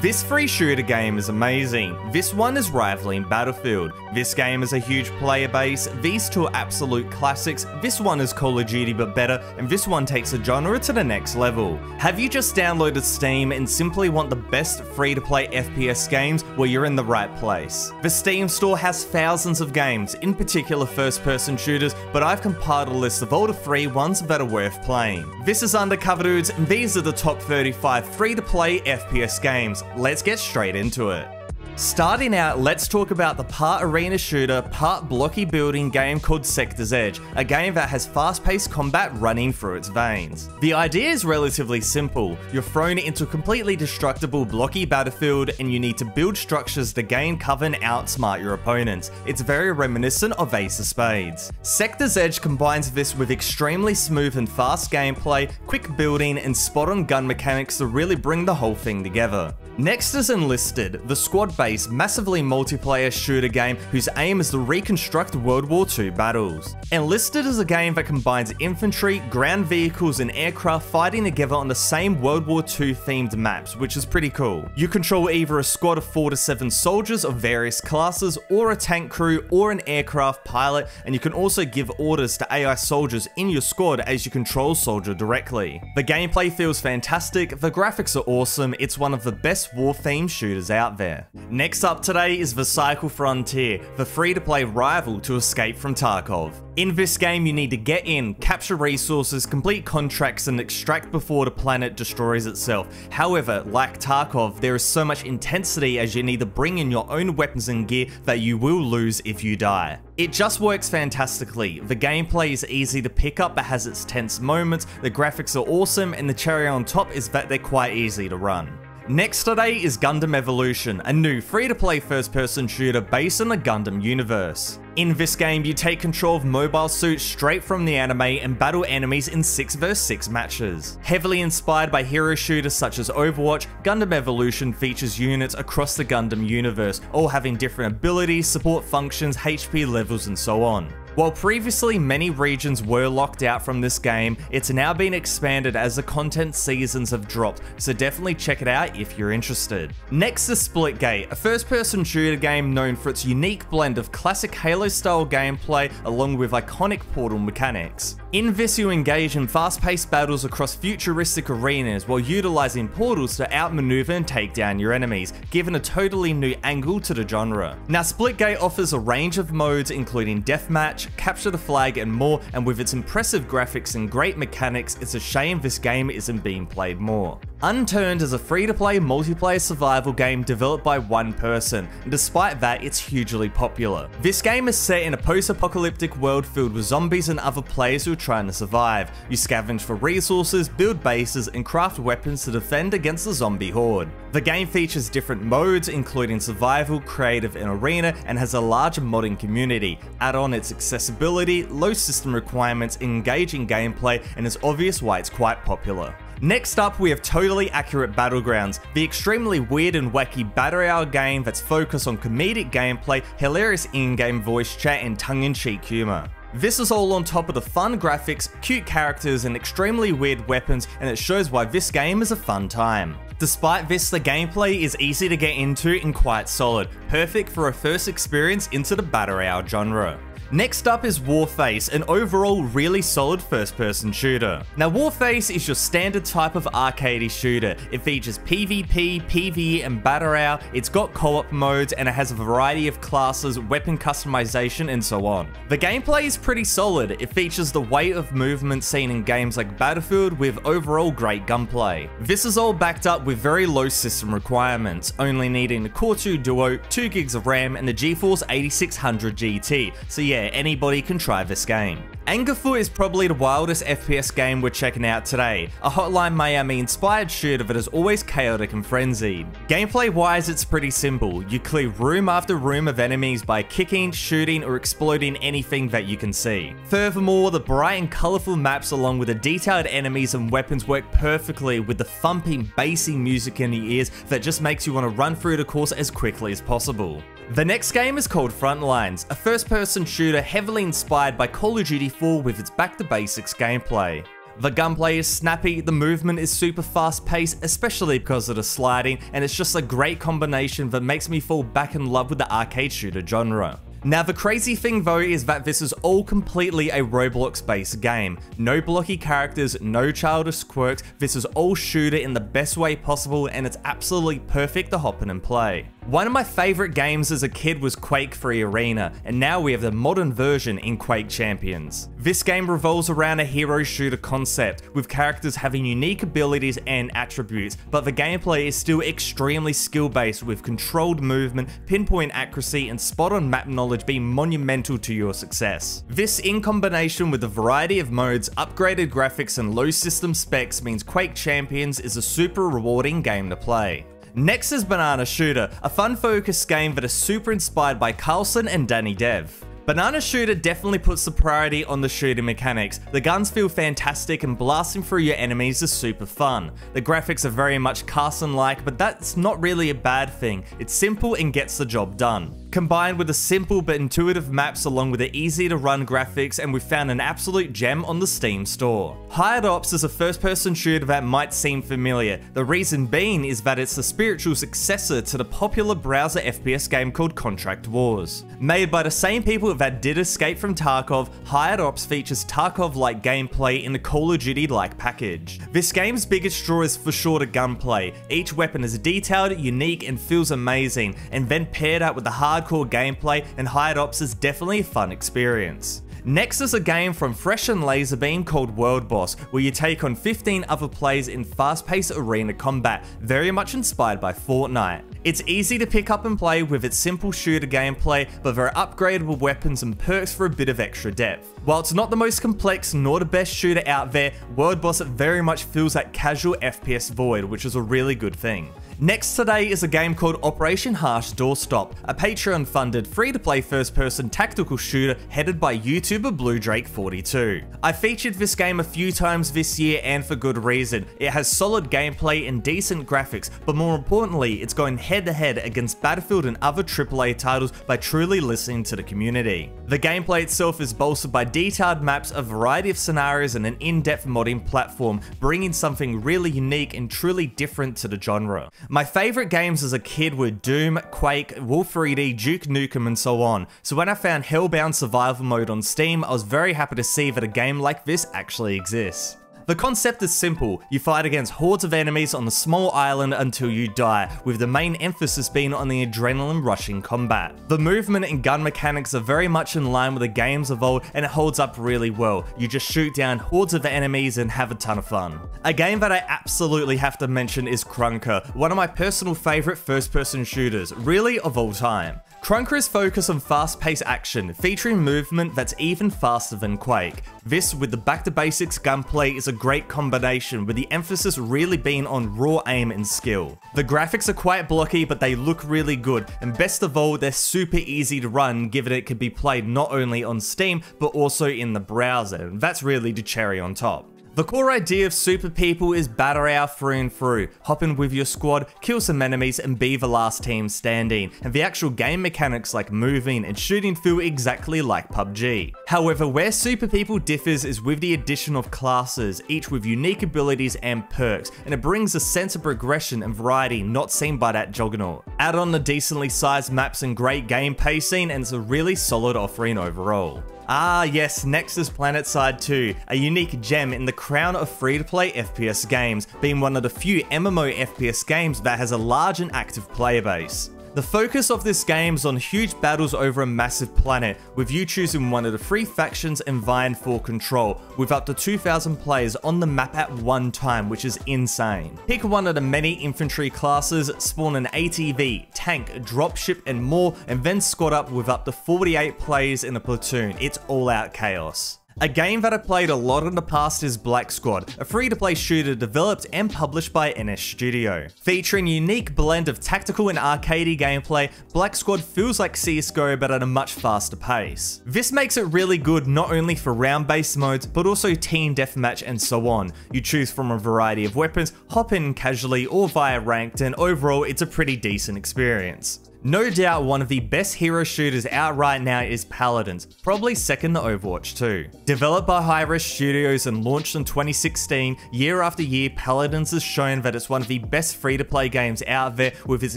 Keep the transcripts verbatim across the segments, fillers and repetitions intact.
This free shooter game is amazing. This one is rivaling Battlefield. This game has a huge player base. These two are absolute classics. This one is Call of Duty but better, and this one takes the genre to the next level. Have you just downloaded Steam and simply want the best free-to-play F P S games? Well, you're in the right place. The Steam store has thousands of games, in particular first-person shooters, but I've compiled a list of all the free ones that are worth playing. This is Undercover Dudes, and these are the top thirty-five free-to-play F P S games. Let's get straight into it. Starting out, let's talk about the part arena shooter, part blocky building game called Sector's Edge, a game that has fast-paced combat running through its veins. The idea is relatively simple. You're thrown into a completely destructible blocky battlefield and you need to build structures to gain cover and outsmart your opponents. It's very reminiscent of Ace of Spades. Sector's Edge combines this with extremely smooth and fast gameplay, quick building and spot-on gun mechanics to really bring the whole thing together. Next is Enlisted, the squad-based, massively multiplayer shooter game whose aim is to reconstruct World War Two battles. Enlisted is a game that combines infantry, ground vehicles and aircraft fighting together on the same World War Two themed maps, which is pretty cool. You control either a squad of four to seven soldiers of various classes, or a tank crew, or an aircraft pilot, and you can also give orders to A I soldiers in your squad as you control soldier directly. The gameplay feels fantastic, the graphics are awesome, it's one of the best war-themed shooters out there. Next up today is The Cycle Frontier, the free-to-play rival to Escape from Tarkov. In this game, you need to get in, capture resources, complete contracts, and extract before the planet destroys itself. However, like Tarkov, there is so much intensity as you need to bring in your own weapons and gear that you will lose if you die. It just works fantastically. The gameplay is easy to pick up but has its tense moments, the graphics are awesome, and the cherry on top is that they're quite easy to run. Next today is Gundam Evolution, a new free-to-play first-person shooter based on the Gundam universe. In this game, you take control of mobile suits straight from the anime and battle enemies in six versus six matches. Heavily inspired by hero shooters such as Overwatch, Gundam Evolution features units across the Gundam universe, all having different abilities, support functions, H P levels, and so on. While previously many regions were locked out from this game, it's now been expanded as the content seasons have dropped, so definitely check it out if you're interested. Next is Splitgate, a first-person shooter game known for its unique blend of classic Halo-style gameplay along with iconic portal mechanics. In this, you engage in fast-paced battles across futuristic arenas while utilizing portals to outmaneuver and take down your enemies, giving a totally new angle to the genre. Now, Splitgate offers a range of modes including deathmatch, capture the flag and more, and with its impressive graphics and great mechanics, it's a shame this game isn't being played more. Unturned is a free-to-play multiplayer survival game developed by one person, and despite that, it's hugely popular. This game is set in a post-apocalyptic world filled with zombies and other players who are trying to survive. You scavenge for resources, build bases, and craft weapons to defend against the zombie horde. The game features different modes, including survival, creative, and arena, and has a large modding community. Add on its accessibility, low system requirements, engaging gameplay, and it's obvious why it's quite popular. Next up, we have Totally Accurate Battlegrounds, the extremely weird and wacky battle royale game that's focused on comedic gameplay, hilarious in-game voice chat, and tongue-in-cheek humor. This is all on top of the fun graphics, cute characters, and extremely weird weapons, and it shows why this game is a fun time. Despite this, the gameplay is easy to get into and quite solid, perfect for a first experience into the battle royale genre. Next up is Warface, an overall really solid first-person shooter. Now, Warface is your standard type of arcadey shooter. It features PvP, PvE, and battle royale. It's got co-op modes, and it has a variety of classes, weapon customization, and so on. The gameplay is pretty solid. It features the weight of movement seen in games like Battlefield, with overall great gunplay. This is all backed up with very low system requirements, only needing the Core two Duo, two gigs of RAM, and the GeForce eighty-six hundred G T. So yeah, anybody can try this game. Anger Foot is probably the wildest F P S game we're checking out today, a Hotline Miami inspired shooter that is always chaotic and frenzied. Gameplay wise, it's pretty simple. You clear room after room of enemies by kicking, shooting, or exploding anything that you can see. Furthermore, the bright and colourful maps along with the detailed enemies and weapons work perfectly with the thumping, bassy music in the ears that just makes you want to run through the course as quickly as possible. The next game is called Frontlines, a first-person shooter heavily inspired by Call of Duty four with its back-to-basics gameplay. The gunplay is snappy, the movement is super fast paced, especially because of the sliding, and it's just a great combination that makes me fall back in love with the arcade shooter genre. Now the crazy thing though is that this is all completely a Roblox based game. No blocky characters, no childish quirks, this is all shooter in the best way possible, and it's absolutely perfect to hop in and play. One of my favourite games as a kid was Quake three Arena, and now we have the modern version in Quake Champions. This game revolves around a hero shooter concept, with characters having unique abilities and attributes, but the gameplay is still extremely skill based, with controlled movement, pinpoint accuracy and spot on map knowledge being monumental to your success. This, in combination with a variety of modes, upgraded graphics and low system specs, means Quake Champions is a super rewarding game to play. Next is Banana Shooter, a fun-focused game that is super inspired by Carlson and Danny Dev. Banana Shooter definitely puts the priority on the shooting mechanics. The guns feel fantastic and blasting through your enemies is super fun. The graphics are very much Carson-like, but that's not really a bad thing. It's simple and gets the job done. Combined with the simple but intuitive maps along with the easy to run graphics, and we found an absolute gem on the Steam store. Hired Ops is a first person shooter that might seem familiar. The reason being is that it's the spiritual successor to the popular browser F P S game called Contract Wars. Made by the same people that did Escape from Tarkov, Hired Ops features Tarkov-like gameplay in a Call of Duty-like package. This game's biggest draw is for sure the gunplay. Each weapon is detailed, unique and feels amazing, and then paired up with the hard Hardcore gameplay, and Hired Ops is definitely a fun experience. Next is a game from Fresh and Laserbeam called World Boss, where you take on fifteen other players in fast-paced arena combat, very much inspired by Fortnite. It's easy to pick up and play with its simple shooter gameplay, but there are upgradable weapons and perks for a bit of extra depth. While it's not the most complex nor the best shooter out there, World Boss very much fills that casual F P S void, which is a really good thing. Next today is a game called Operation Harsh Doorstop, a Patreon-funded, free-to-play first-person tactical shooter headed by YouTuber Blue Drake forty-two. I featured this game a few times this year, and for good reason. It has solid gameplay and decent graphics, but more importantly, it's going head-to-head against Battlefield and other triple A titles by truly listening to the community. The gameplay itself is bolstered by detailed maps, a variety of scenarios and an in-depth modding platform, bringing something really unique and truly different to the genre. My favourite games as a kid were Doom, Quake, Wolf three D, Duke Nukem and so on, so when I found Hellbound Survival Mode on Steam, I was very happy to see that a game like this actually exists. The concept is simple. You fight against hordes of enemies on a small island until you die, with the main emphasis being on the adrenaline rushing combat. The movement and gun mechanics are very much in line with the games of old, and it holds up really well. You just shoot down hordes of enemies and have a ton of fun. A game that I absolutely have to mention is Krunker, one of my personal favourite first person shooters, really of all time. Krunker is focused on fast-paced action, featuring movement that's even faster than Quake. This, with the back-to-basics gunplay, is a great combination, with the emphasis really being on raw aim and skill. The graphics are quite blocky, but they look really good, and best of all, they're super easy to run, given it can be played not only on Steam, but also in the browser, and that's really the cherry on top. The core idea of Super People is battle royale through and through. Hop in with your squad, kill some enemies and be the last team standing, and the actual game mechanics like moving and shooting feel exactly like P U B G. However, where Super People differs is with the addition of classes, each with unique abilities and perks, and it brings a sense of progression and variety not seen by that juggernaut. Add on the decently sized maps and great game pacing, and it's a really solid offering overall. Ah yes, next is PlanetSide two, a unique gem in the crown of free-to-play F P S games, being one of the few M M O F P S games that has a large and active player base. The focus of this game is on huge battles over a massive planet, with you choosing one of the three factions and vying for control, with up to two thousand players on the map at one time, which is insane. Pick one of the many infantry classes, spawn an A T V, tank, dropship and more, and then squad up with up to forty-eight players in a platoon. It's all-out chaos. A game that I played a lot in the past is Black Squad, a free-to-play shooter developed and published by N S Studio. Featuring a unique blend of tactical and arcadey gameplay, Black Squad feels like C S G O but at a much faster pace. This makes it really good not only for round-based modes, but also team deathmatch and so on. You choose from a variety of weapons, hop in casually or via ranked, and overall it's a pretty decent experience. No doubt one of the best hero shooters out right now is Paladins, probably second to Overwatch two. Developed by Hi-Res Studios and launched in twenty sixteen, year after year Paladins has shown that it's one of the best free-to-play games out there with its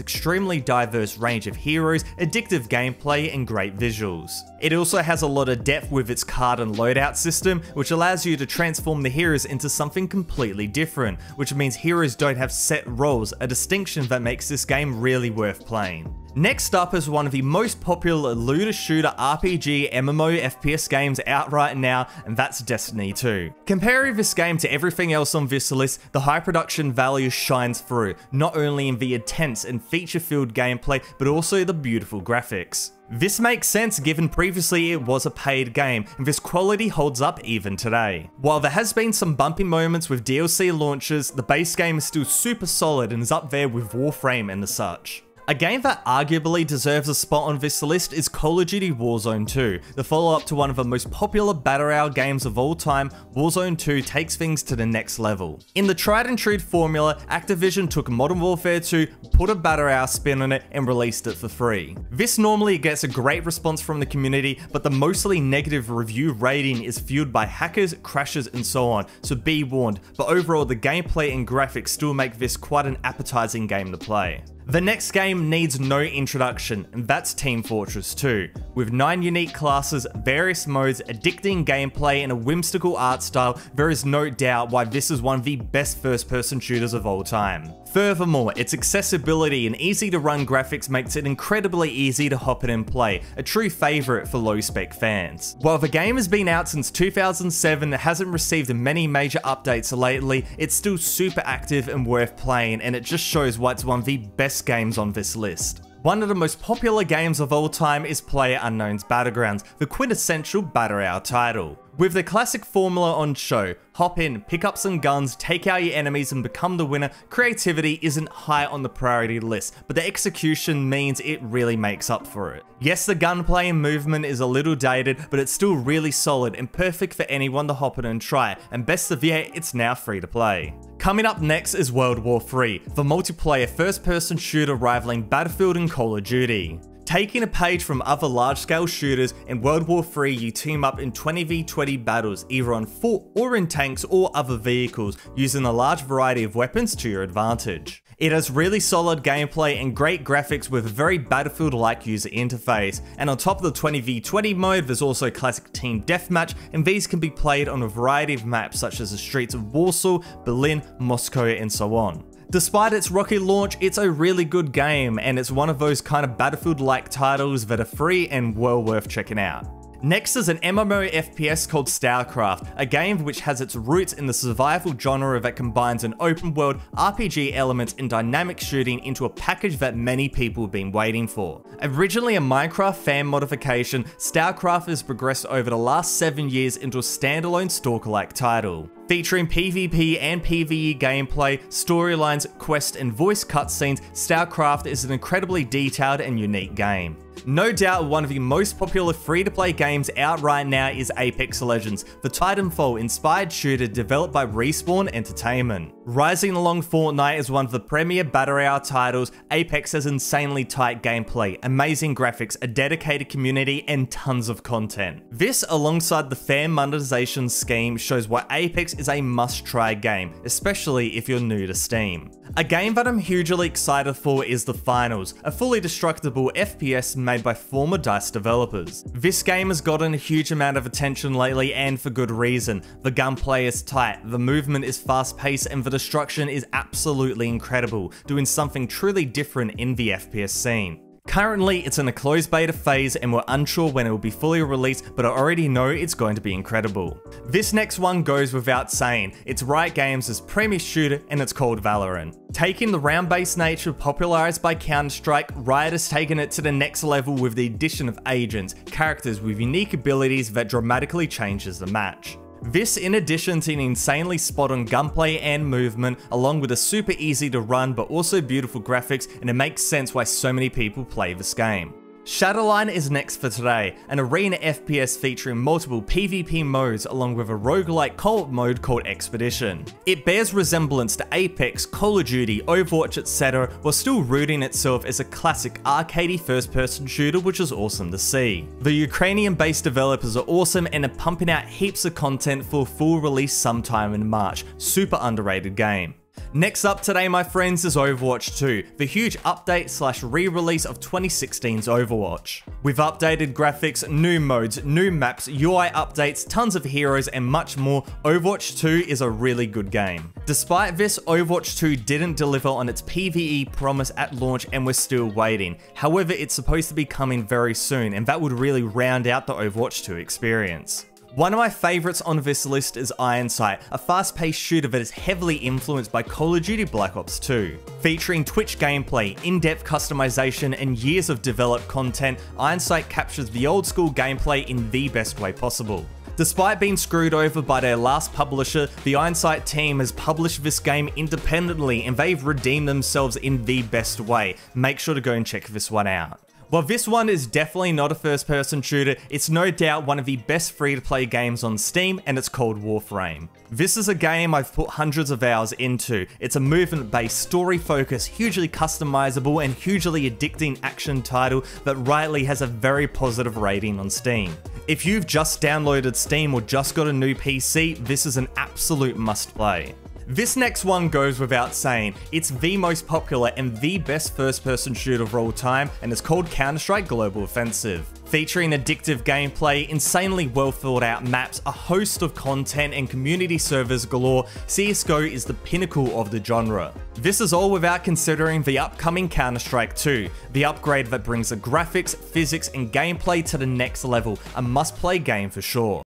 extremely diverse range of heroes, addictive gameplay and great visuals. It also has a lot of depth with its card and loadout system, which allows you to transform the heroes into something completely different, which means heroes don't have set roles, a distinction that makes this game really worth playing. Next up is one of the most popular looter shooter R P G M M O F P S games out right now, and that's Destiny two. Comparing this game to everything else on this list, the high production value shines through, not only in the intense and feature-filled gameplay, but also the beautiful graphics. This makes sense given previously it was a paid game, and this quality holds up even today. While there has been some bumpy moments with D L C launches, the base game is still super solid and is up there with Warframe and the such. A game that arguably deserves a spot on this list is Call of Duty Warzone two. The follow-up to one of the most popular battle royale games of all time, Warzone two takes things to the next level. In the tried and true formula, Activision took Modern Warfare two, put a battle royale spin on it, and released it for free. This normally gets a great response from the community, but the mostly negative review rating is fueled by hackers, crashes, and so on, so be warned, but overall the gameplay and graphics still make this quite an appetizing game to play. The next game needs no introduction, and that's Team Fortress two. With nine unique classes, various modes, addicting gameplay, and a whimsical art style, there is no doubt why this is one of the best first-person shooters of all time. Furthermore, its accessibility and easy-to-run graphics makes it incredibly easy to hop in and play, a true favourite for low-spec fans. While the game has been out since two thousand seven and hasn't received many major updates lately, it's still super active and worth playing, and it just shows why it's one of the best games on this list. One of the most popular games of all time is PlayerUnknown's Battlegrounds, the quintessential battle royale title. With the classic formula on show, hop in, pick up some guns, take out your enemies and become the winner, creativity isn't high on the priority list, but the execution means it really makes up for it. Yes, the gunplay and movement is a little dated, but it's still really solid and perfect for anyone to hop in and try, and best of yet, it's now free to play. Coming up next is World War three, the multiplayer first-person shooter rivaling Battlefield and Call of Duty. Taking a page from other large-scale shooters, in World War three you team up in twenty v twenty battles, either on foot or in tanks or other vehicles, using a large variety of weapons to your advantage. It has really solid gameplay and great graphics with a very Battlefield-like user interface, and on top of the twenty v twenty mode there's also classic team deathmatch, and these can be played on a variety of maps such as the streets of Warsaw, Berlin, Moscow and so on. Despite its rocky launch, it's a really good game, and it's one of those kind of Battlefield-like titles that are free and well worth checking out. Next is an M M O F P S called STALCRAFT, a game which has its roots in the survival genre that combines an open world, R P G elements and dynamic shooting into a package that many people have been waiting for. Originally a Minecraft fan modification, STALCRAFT has progressed over the last seven years into a standalone stalker-like title. Featuring PvP and PvE gameplay, storylines, quests and voice cutscenes, StarCraft is an incredibly detailed and unique game. No doubt one of the most popular free-to-play games out right now is Apex Legends, the Titanfall-inspired shooter developed by Respawn Entertainment. Rising along Fortnite as one of the premier battle royale titles, Apex has insanely tight gameplay, amazing graphics, a dedicated community and tons of content. This, alongside the fan monetization scheme, shows why Apex is a must-try game, especially if you're new to Steam. A game that I'm hugely excited for is The Finals, a fully destructible F P S made by former DICE developers. This game has gotten a huge amount of attention lately and for good reason. The gunplay is tight, the movement is fast-paced and the destruction is absolutely incredible, doing something truly different in the F P S scene. Currently, it's in a closed beta phase and we're unsure when it will be fully released, but I already know it's going to be incredible. This next one goes without saying, it's Riot Games' premier shooter and it's called Valorant. Taking the round-based nature popularised by Counter-Strike, Riot has taken it to the next level with the addition of agents, characters with unique abilities that dramatically changes the match. This, in addition to an insanely spot-on gunplay and movement, along with a super easy to run but also beautiful graphics, and it makes sense why so many people play this game. Shadowline is next for today, an arena F P S featuring multiple PvP modes along with a roguelike co-op mode called Expedition. It bears resemblance to Apex, Call of Duty, Overwatch, et cetera, while still rooting itself as a classic arcadey first-person shooter, which is awesome to see. The Ukrainian-based developers are awesome and are pumping out heaps of content for full release sometime in March. Super underrated game. Next up today, my friends, is Overwatch two, the huge update slash re-release of twenty sixteen's Overwatch. With updated graphics, new modes, new maps, U I updates, tons of heroes, and much more, Overwatch two is a really good game. Despite this, Overwatch two didn't deliver on its PvE promise at launch and we're still waiting. However, it's supposed to be coming very soon, and that would really round out the Overwatch two experience. One of my favourites on this list is Ironsight, a fast-paced shooter that is heavily influenced by Call of Duty Black Ops two. Featuring Twitch gameplay, in-depth customization, and years of developed content, Ironsight captures the old-school gameplay in the best way possible. Despite being screwed over by their last publisher, the Ironsight team has published this game independently and they've redeemed themselves in the best way. Make sure to go and check this one out. While this one is definitely not a first-person shooter, it's no doubt one of the best free-to-play games on Steam, and it's called Warframe. This is a game I've put hundreds of hours into. It's a movement-based, story-focused, hugely customizable, and hugely addicting action title that rightly has a very positive rating on Steam. If you've just downloaded Steam or just got a new P C, this is an absolute must-play. This next one goes without saying. It's the most popular and the best first-person shooter of all time, and it's called Counter-Strike Global Offensive. Featuring addictive gameplay, insanely well thought out maps, a host of content, and community servers galore, C S G O is the pinnacle of the genre. This is all without considering the upcoming Counter-Strike two, the upgrade that brings the graphics, physics, and gameplay to the next level, a must-play game for sure.